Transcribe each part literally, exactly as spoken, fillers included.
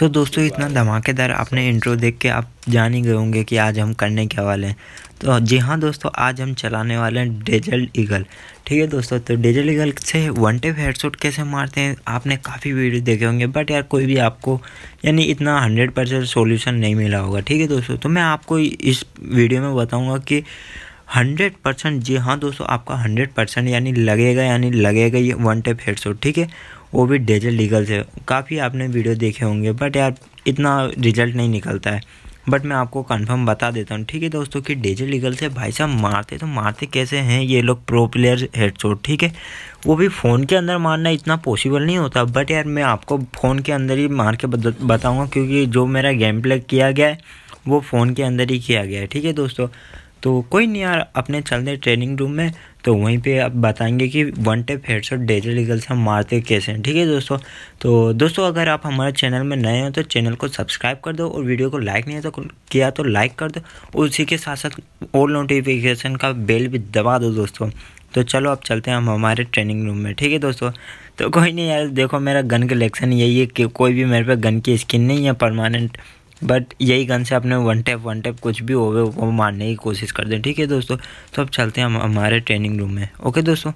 सो दोस्तों इतना धमाकेदार आपने इंट्रो देख के आप जान ही गए होंगे कि आज हम करने क्या वाले हैं। तो जी हाँ दोस्तों, आज हम चलाने वाले हैं डेजर्ट ईगल। ठीक है दोस्तों, तो डेजर्ट ईगल से वन टेप हेडशॉट कैसे मारते हैं आपने काफ़ी वीडियो देखे होंगे, बट यार कोई भी आपको यानी इतना हंड्रेड परसेंट सोल्यूशन नहीं मिला होगा। ठीक है दोस्तों, तो मैं आपको इस वीडियो में बताऊँगा कि हंड्रेड परसेंट, जी हाँ दोस्तों, आपका हंड्रेड परसेंट यानी लगेगा यानी लगेगा ये वन टेप हेडशॉट। ठीक है, वो भी डेजर्ट ईगल से। काफ़ी आपने वीडियो देखे होंगे, बट यार इतना रिजल्ट नहीं निकलता है, बट मैं आपको कंफर्म बता देता हूँ। ठीक है दोस्तों, कि डेजर्ट ईगल से भाई साहब मारते तो मारते कैसे हैं ये लोग प्रो प्लेयर हेडशॉट। ठीक है, वो भी फ़ोन के अंदर मारना इतना पॉसिबल नहीं होता, बट यार मैं आपको फ़ोन के अंदर ही मार के बताऊँगा, क्योंकि जो मेरा गेम प्ले किया गया है वो फ़ोन के अंदर ही किया गया है। ठीक है दोस्तों, तो कोई नहीं यार, अपने चलते ट्रेनिंग रूम में, तो वहीं पे आप बताएंगे कि one tap headshot desert eagle से हम मारते कैसे हैं। ठीक है दोस्तों, तो दोस्तों अगर आप हमारे चैनल में नए हो तो चैनल को सब्सक्राइब कर दो, और वीडियो को लाइक नहीं तो किया तो लाइक कर दो, और उसी के साथ साथ ऑल नोटिफिकेशन का बेल भी दबा दो दोस्तों। तो चलो अब चलते हैं हम हमारे ट्रेनिंग रूम में। ठीक है दोस्तों, तो कोई नहीं यार, देखो मेरा गन कलेक्शन यही है कि कोई भी मेरे पे गन की स्किन नहीं है परमानेंट, बट यही गन से आपने वन टैप वन टैप कुछ भी होवे वो मारने की कोशिश कर दें। ठीक है दोस्तों, तो अब चलते हैं हम हमारे ट्रेनिंग रूम में। ओके दोस्तों,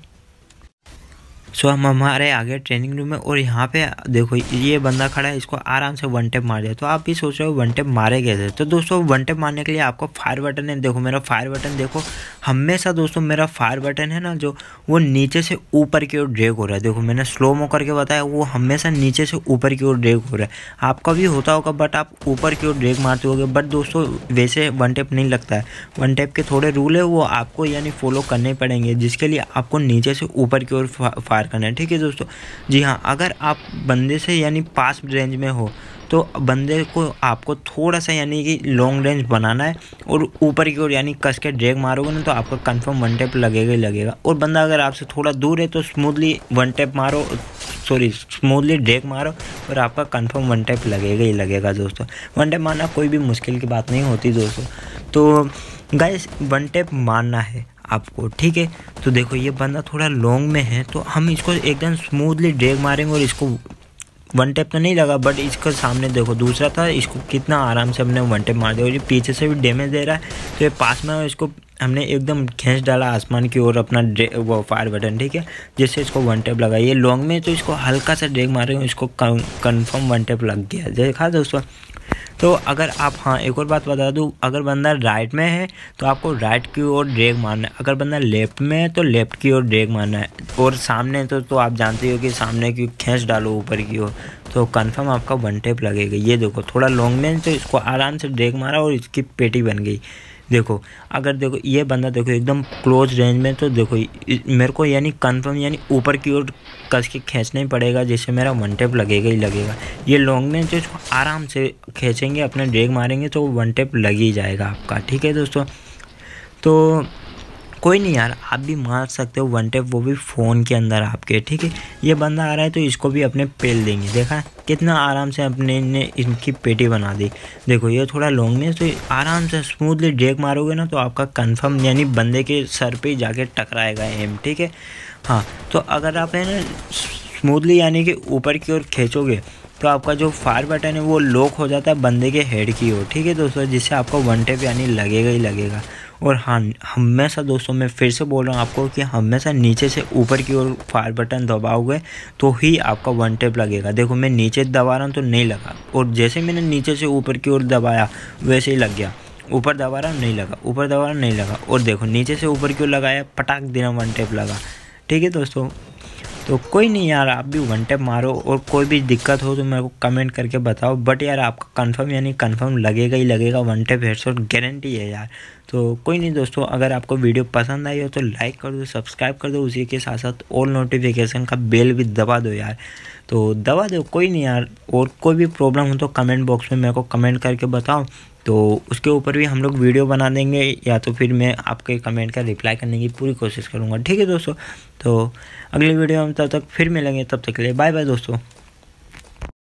सो हम हमारे आगे ट्रेनिंग रूम में, और यहाँ पे देखो ये बंदा खड़ा है, इसको आराम से वन टैप मार दिया। तो आप भी सोच रहे हो वन टैप मारे कैसे। तो दोस्तों वन टैप मारने के लिए आपको फायर बटन है, देखो मेरा फायर बटन देखो, हमेशा दोस्तों मेरा फायर बटन है ना जो, वो नीचे से ऊपर की ओर ड्रैग हो रहा है। देखो मैंने स्लो मो करके बताया, वो हमेशा नीचे से ऊपर की ओर ड्रैग हो रहा है। आपका भी होता होगा, बट आप ऊपर की ओर ड्रैग मारते होगे, बट दोस्तों वैसे वन टैप नहीं लगता है। वन टैप के थोड़े रूल है, वो आपको यानी फॉलो करने पड़ेंगे, जिसके लिए आपको नीचे से ऊपर की ओर फायर करना है। ठीक है दोस्तों, जी हाँ, अगर आप बंदे से यानी पास रेंज में हो तो बंदे को आपको थोड़ा सा यानी कि लॉन्ग रेंज बनाना है, और ऊपर की ओर यानी कस के ड्रैग मारोगे ना तो आपका कंफर्म वन टैप लगेगा ही लगेगा। और बंदा अगर आपसे थोड़ा दूर है तो स्मूथली वन टैप मारो, सॉरी स्मूथली ड्रैग मारो, और आपका कंफर्म वन टैप लगेगा ही लगेगा दोस्तों। वन टैप मारना कोई भी मुश्किल की बात नहीं होती दोस्तों। तो गाइस वन टैप मारना है आपको। ठीक है, तो देखो ये बंदा थोड़ा लॉन्ग में है, तो हम इसको एकदम स्मूथली ड्रैग मारेंगे, और इसको वन टैप तो नहीं लगा, बट इसके सामने देखो दूसरा था, इसको कितना आराम से हमने वन टैप मार दिया। और ये पीछे से भी डैमेज दे रहा है, तो ये पास में इसको हमने एकदम खींच डाला आसमान की ओर अपना वो फायर बटन। ठीक है, जिससे इसको वन टैप लगा। ये लॉन्ग में तो इसको हल्का सा ड्रैग मारेंगे, इसको कन्फर्म वन टैप लग गया। देखा दोस्तों, तो अगर आप, हाँ एक और बात बता दूँ, अगर बंदा राइट में है तो आपको राइट की ओर ड्रैग मारना है, अगर बंदा लेफ्ट में है तो लेफ्ट की ओर ड्रैग मारना है, और सामने तो तो आप जानते हो कि सामने की खींच डालो ऊपर की ओर, तो कंफर्म आपका वन टैप लगेगा। ये देखो थोड़ा लॉन्ग में तो इसको आराम से ड्रैग मारा और इसकी पेटी बन गई। देखो अगर देखो ये बंदा देखो एकदम क्लोज रेंज में, तो देखो मेरे को यानी कन्फर्म यानी ऊपर की ओर कस के खींचना ही पड़ेगा, जिससे मेरा वन टैप लगेगा ही लगेगा। ये लॉन्ग में जो आराम से खींचेंगे अपने ड्रैग मारेंगे तो वन टैप लग ही जाएगा आपका। ठीक है दोस्तों, तो कोई नहीं यार, आप भी मार सकते हो वन टैप, वो भी फ़ोन के अंदर आपके। ठीक है, ये बंदा आ रहा है तो इसको भी अपने पेल देंगे। देखा कितना आराम से अपने ने इनकी पेटी बना दी। देखो ये थोड़ा लॉन्ग में तो आराम से स्मूथली ड्रैग मारोगे ना तो आपका कंफर्म यानी बंदे के सर पे जाके टकराएगा एम। ठीक है, हाँ तो अगर आप है ना स्मूथली यानी कि ऊपर की ओर खींचोगे तो आपका जो फायर बटन है वो लॉक हो जाता है बंदे के हेड की ओर। ठीक है दोस्तों, जिससे आपको वन टैप यानी लगेगा ही लगेगा। और हाँ हमेशा दोस्तों मैं फिर से बोल रहा हूँ आपको कि हमेशा नीचे से ऊपर की ओर फायर बटन दबाओगे तो ही आपका वन टैप लगेगा। देखो मैं नीचे दबा रहा हूँ तो नहीं लगा, और जैसे मैंने नीचे से ऊपर की ओर दबाया वैसे ही लग गया। ऊपर दबा रहा हूँ नहीं लगा, ऊपर दबा रहा हूँ नहीं लगा, और देखो नीचे से ऊपर की ओर लगाया पटाख देना वन टैप लगा। ठीक है दोस्तों, तो कोई नहीं यार, आप भी वन टैप मारो, और कोई भी दिक्कत हो तो मेरे को कमेंट करके बताओ, बट यार आपका कंफर्म यानी कंफर्म लगेगा ही लगेगा वन टैप हेडशॉट, गारंटी है यार। तो कोई नहीं दोस्तों, अगर आपको वीडियो पसंद आई हो तो लाइक कर दो, सब्सक्राइब कर दो, उसी के साथ साथ ऑल नोटिफिकेशन का बेल भी दबा दो यार, तो दबा दो। कोई नहीं यार, और कोई भी प्रॉब्लम हो तो कमेंट बॉक्स में मेरे को कमेंट करके बताओ, तो उसके ऊपर भी हम लोग वीडियो बना देंगे, या तो फिर मैं आपके कमेंट का रिप्लाई करने की पूरी कोशिश करूँगा। ठीक है दोस्तों, तो अगली वीडियो में तब तक फिर मिलेंगे, तब तक के लिए बाय बाय दोस्तों।